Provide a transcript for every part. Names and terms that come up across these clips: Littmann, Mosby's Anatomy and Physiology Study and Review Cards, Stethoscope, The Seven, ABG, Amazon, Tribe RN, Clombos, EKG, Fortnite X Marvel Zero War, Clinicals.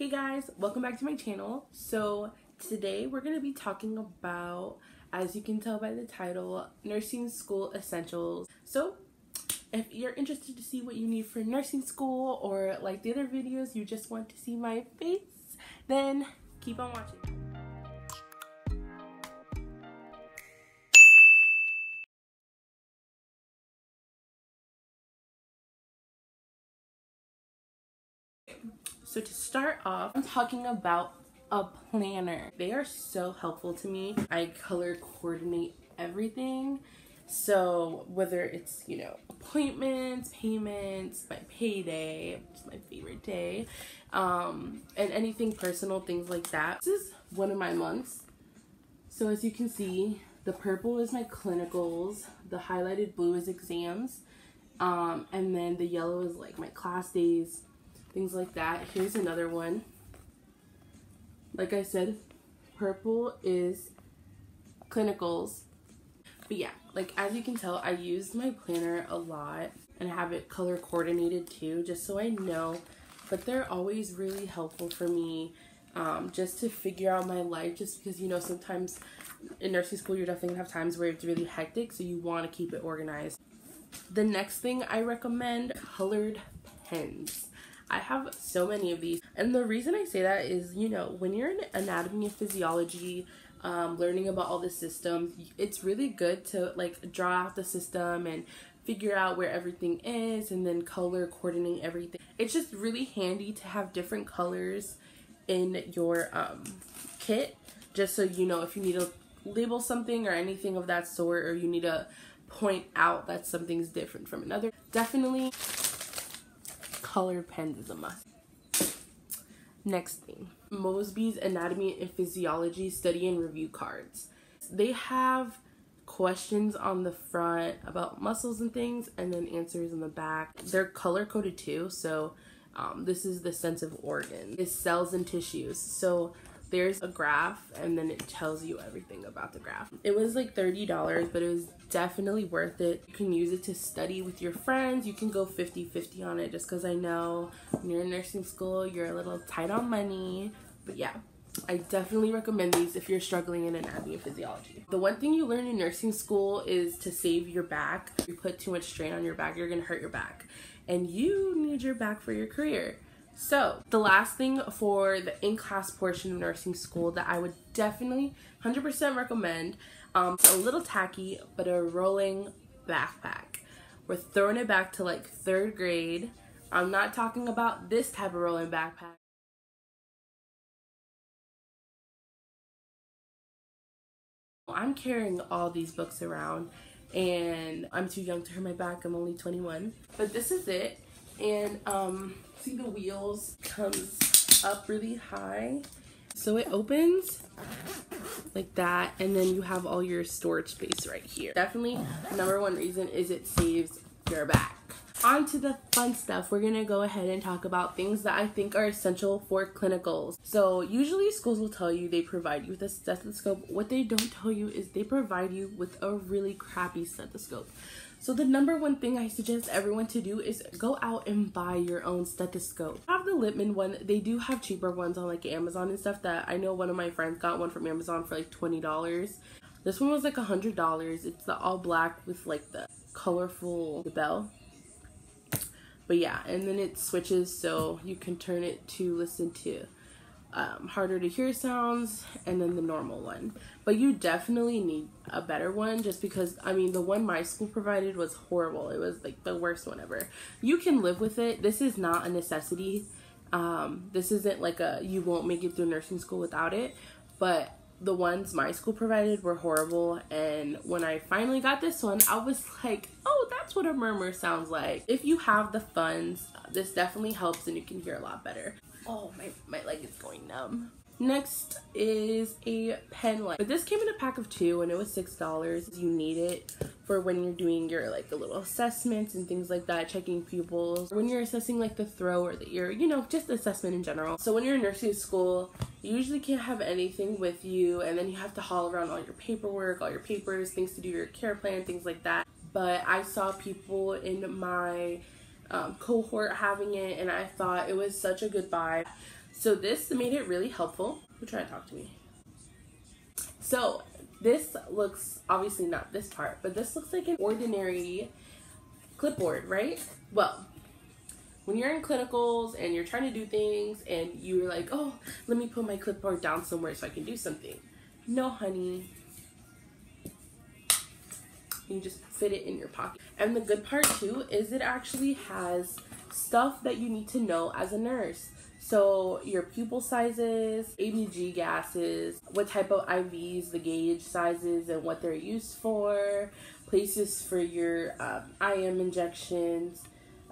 Hey guys, welcome back to my channel. So today we're going to be talking about, as you can tell by the title, nursing school essentials. So if you're interested to see what you need for nursing school, or like the other videos, you just want to see my face, then keep on watching. So to start off, I'm talking about a planner. They are so helpful to me. I color coordinate everything. So whether it's, you know, appointments, payments, my payday, which is my favorite day, and anything personal, things like that. This is one of my months. So as you can see, the purple is my clinicals, the highlighted blue is exams, and then the yellow is like my class days. Things like that. Here's another one. Like I said, purple is clinicals. But yeah, like as you can tell, I use my planner a lot and I have it color coordinated too, just so I know. But they're always really helpful for me just to figure out my life, just because, you know, sometimes in nursing school, you're definitely gonna have times where it's really hectic, so you want to keep it organized. The next thing I recommend, colored pens. I have so many of these, and the reason I say that is, you know, when you're in anatomy and physiology, learning about all the systems, it's really good to like draw out the system and figure out where everything is and then color coordinate everything. It's just really handy to have different colors in your kit, just so you know if you need to label something or anything of that sort, or you need to point out that something's different from another. Definitely colored pens is a must. Next thing, Mosby's Anatomy and Physiology Study and Review Cards. They have questions on the front about muscles and things, and then answers in the back. They're color coded too, so this is the sense of organ. It's cells and tissues. So there's a graph, and then it tells you everything about the graph. It was like $30, but it was definitely worth it. You can use it to study with your friends. You can go 50-50 on it, just because I know when you're in nursing school, you're a little tight on money. But yeah, I definitely recommend these if you're struggling in anatomy and physiology. The one thing you learn in nursing school is to save your back. If you put too much strain on your back, you're gonna hurt your back. And you need your back for your career. So the last thing for the in-class portion of nursing school that I would definitely 100% recommend, a little tacky, but a rolling backpack. We're throwing it back to like third grade. I'm not talking about this type of rolling backpack. I'm carrying all these books around, and I'm too young to hurt my back. I'm only 21, but this is it. And see, the wheels comes up really high, so it opens like that, and then you have all your storage space right here. Definitely number one reason is it saves your back. On to the fun stuff. We're gonna go ahead and talk about things that I think are essential for clinicals. So usually schools will tell you they provide you with a stethoscope. What they don't tell you is they provide you with a really crappy stethoscope. So the number one thing I suggest everyone to do is go out and buy your own stethoscope. I have the Littmann one. They do have cheaper ones on like Amazon and stuff. That I know one of my friends got one from Amazon for like $20. This one was like $100. It's the all black with like the colorful bell. But yeah, and then it switches, so you can turn it to listen to harder to hear sounds, and then the normal one. But you definitely need a better one, just because, I mean, the one my school provided was horrible. It was like the worst one ever. You can live with it. This is not a necessity. This isn't like a you won't make it through nursing school without it. But the ones my school provided were horrible, and when I finally got this one, I was like, oh, that's what a murmur sounds like. If you have the funds, this definitely helps, and you can hear a lot better. Oh, my leg is going numb. Next is a pen light. But this came in a pack of two, and it was $6. You need it for when you're doing your like the little assessments and things like that, checking pupils, when you're assessing like the throw or the ear, you know, just assessment in general. So when you're in nursing school, you usually can't have anything with you, and then you have to haul around all your paperwork, all your papers, things to do your care plan, things like that. But I saw people in my cohort having it, and I thought it was such a good buy. So this made it really helpful. Who tried to talk to me? So this looks, obviously not this part, but this looks like an ordinary clipboard, right? Well, when you're in clinicals and you're trying to do things and you're like, oh, let me put my clipboard down somewhere so I can do something. No, honey. You just fit it in your pocket. And the good part too is it actually has stuff that you need to know as a nurse. So your pupil sizes, ABG gases, what type of IVs, the gauge sizes and what they're used for, places for your IM injections,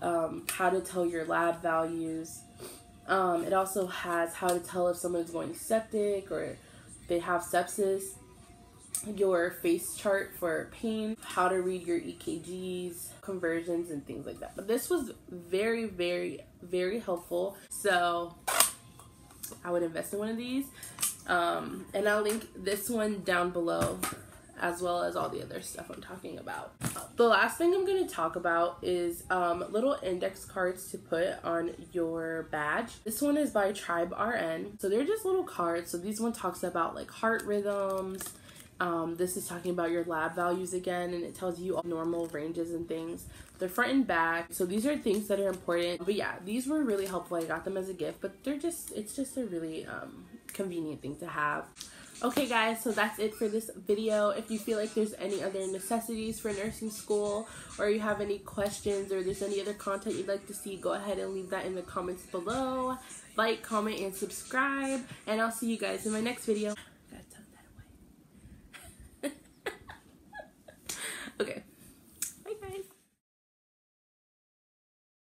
how to tell your lab values. It also has how to tell if someone's going septic or they have sepsis, your face chart for pain, how to read your EKGs, conversions, and things like that. But this was very, very, very helpful. So I would invest in one of these. And I'll link this one down below as well as all the other stuff I'm talking about. The last thing I'm going to talk about is little index cards to put on your badge. This one is by Tribe RN. So they're just little cards. So these one talks about like heart rhythms. This is talking about your lab values again, and it tells you all normal ranges and things. They're front and back. So these are things that are important. But yeah, these were really helpful. I got them as a gift, but they're just, it's just a really convenient thing to have. Okay guys, so that's it for this video. If you feel like there's any other necessities for nursing school, or you have any questions, or there's any other content you'd like to see, go ahead and leave that in the comments below. Like, comment, and subscribe, and I'll see you guys in my next video.